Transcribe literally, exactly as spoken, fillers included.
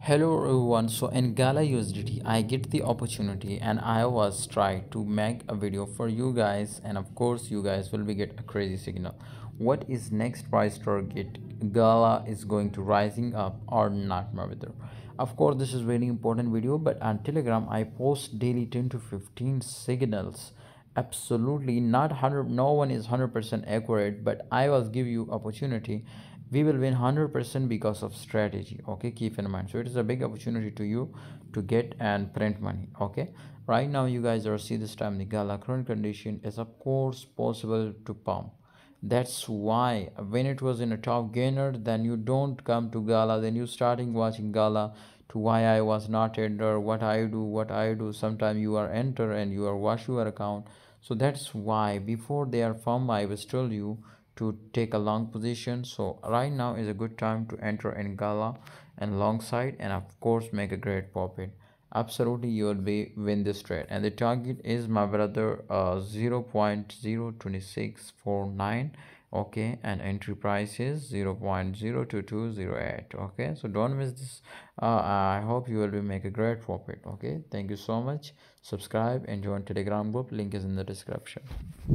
Hello everyone. So in Gala U S D T I get the opportunity and I was trying to make a video for you guys, and of course you guys will be get a crazy signal. What is next price target? Gala is going to rising up or not, my brother? Of course this is very important video, but on Telegram I post daily ten to fifteen signals. Absolutely not one hundred, no one is one hundred percent accurate, but I will give you opportunity. We will win one hundred percent because of strategy, okay? Keep in mind. So it is a big opportunity to you to get and print money, okay? Right now you guys are see this time the Gala current condition is of course possible to pump. That's why when it was in a top gainer, then you don't come to Gala, then you starting watching Gala to why I was not enter, what I do, what I do. Sometimes you are enter and you are wash your account. So that's why before they are firm, I was told you to take a long position. So right now is a good time to enter in Gala and long side, and of course make a great profit. Absolutely you will be win this trade, and the target is, my brother, uh, zero point zero two six four nine, okay, and entry price is zero point zero two two zero eight, okay? So don't miss this. uh, I hope you will be make a great profit, okay? Thank you so much. Subscribe and join Telegram group, link is in the description.